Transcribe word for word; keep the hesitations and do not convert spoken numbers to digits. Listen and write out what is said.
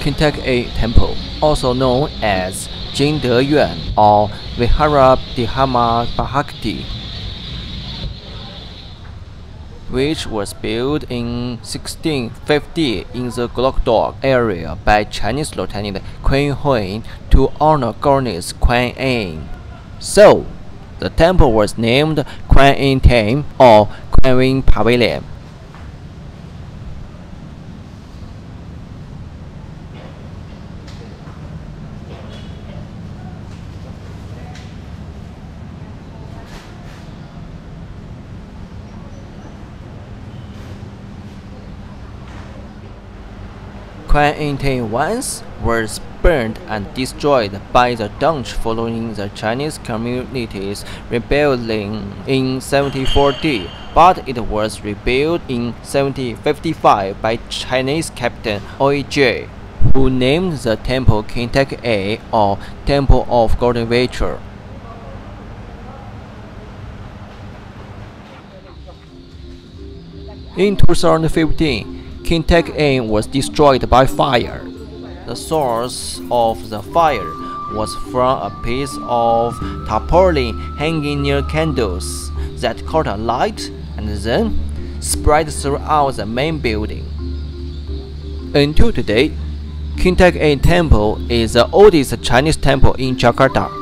Kim Tek Ie Temple, also known as Jin De Yuan or Vihara Dharma Bhakti, which was built in sixteen fifty in the Glockdog area by Chinese Lieutenant Quang Huang to honor goddess Quan Yin. So, the temple was named Quan Yin Tang or Quan Yin Pavilion. Quan Yin Tang once was burned and destroyed by the Dutch following the Chinese community's rebellion in seventeen forty, but it was rebuilt in seventeen fifty-five by Chinese captain Oi Jie, who named the temple Kim Tek Ie or Temple of Golden Vulture. In two thousand fifteen, Kim Tek Ie was destroyed by fire. The source of the fire was from a piece of tarpaulin hanging near candles that caught a light and then spread throughout the main building. Until today, Kim Tek Ie Temple is the oldest Chinese temple in Jakarta.